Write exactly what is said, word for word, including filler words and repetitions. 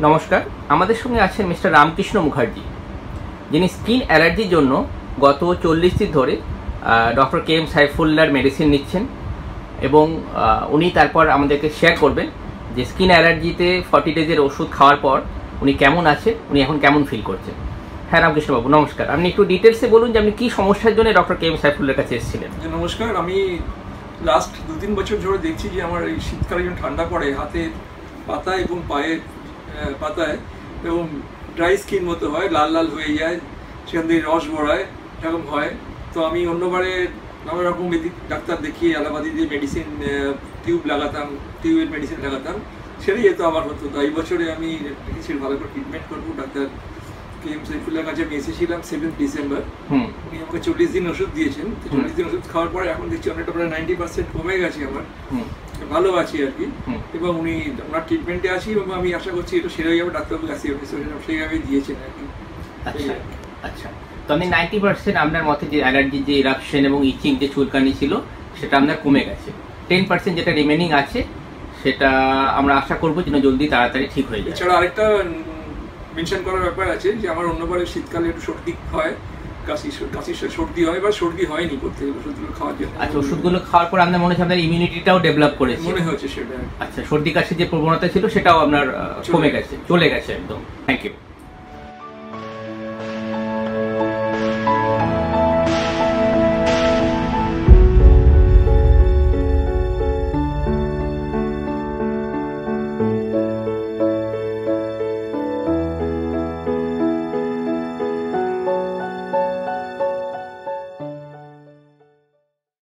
नमस्कार आमादेर संगे आछेन मिस्टर रामकृष्ण मुखार्जी जिनि स्किन एलार्जिर जोन्नो गत चल्लिश दिन धरे डॉक्टर के एम साइफुल्लार मेडिसिन निच्छेन एबं उनि तारपर आमादेरके शेयर करबेन जे स्किन एलार्जिते फर्टी डेजेर ओषुध खाওয়ার पर उनि केमन आछेन उनि एखन केमन फिल करछेन। হ্যাঁ রামকৃষ্ণ বাবু নমস্কার, আপনি একটু ডিটেইলসে বলুন যে আপনি কি সমস্যার জন্য ডক্টর কে এম সাইফুল্লার কাছে এসেছিলেন। নমস্কার, আমি লাস্ট দু তিন বছর ধরে দেখছি যে আমার এই শীতকালীন ঠান্ডা পড়ে হাতে পাতা এবং পায়ে পাতায় এবং ড্রাই স্কিন মতো হয়, লাল লাল হয়ে যায়, সেখান থেকে রস বেরোয়, এরকম হয়। তো আমি অন্যবারে নানা রকম ডাক্তার দেখিয়ে অ্যালোপ্যাথি দিয়ে মেডিসিন টিউব লাগাতাম, টিউবের মেডিসিন লাগাতাম, সেটাই যেহেতু আমার হতো। তো এই বছরে আমি সেটা ভালো করে ট্রিটমেন্ট করবো ডাক্তার কে এম সাইফুল্লার কাছে আমি এসেছিলাম সেভেন্থ ডিসেম্বর। উনি আমাকে চল্লিশ দিন ওষুধ দিয়েছেন। তো চল্লিশ দিন ওষুধ খাওয়ার পরে এখন দেখছি অনেকটা প্রায় নাইনটি পার্সেন্ট কমে গেছে, আমার ভালো আছি আর কি, এবং উনি ওনার ট্রিটমেন্টে আছি এবং আমি আশা করছি এটা সেরে যাবে। ডাক্তারবাবু কাছে সেইভাবেই দিয়েছেন আর কি। আচ্ছা আচ্ছা, তো আপনি নাইনটি পার্সেন্ট আপনার মতে যে অ্যালার্জি যে ইরাপশন এবং ইচিং যে চুলকানি ছিল সেটা আপনার কমে গেছে, টেন পার্সেন্ট যেটা রিমেনিং আছে সেটা আমরা আশা করবো যেন জলদি তাড়াতাড়ি ঠিক হয়ে যায়। এছাড়া আরেকটা মেনশন করার ব্যাপার আছে যে আমার অন্যবারে শীতকালে একটু সর্দি হয়, কাশি কাশি সর্দি হয় বা সর্দি হয়নি করতে ওষুধগুলো খাওয়ার জন্য। আচ্ছা, ওষুধগুলো খাওয়ার পর আপনার মনে হচ্ছে আপনার ইমিউনিটিটাও ডেভেলপ করেছে মনে হচ্ছে সেটা। আচ্ছা, সর্দি কাশির যে প্রবণতা ছিল সেটাও আপনার কমে গেছে, চলে গেছে একদম। Thank you.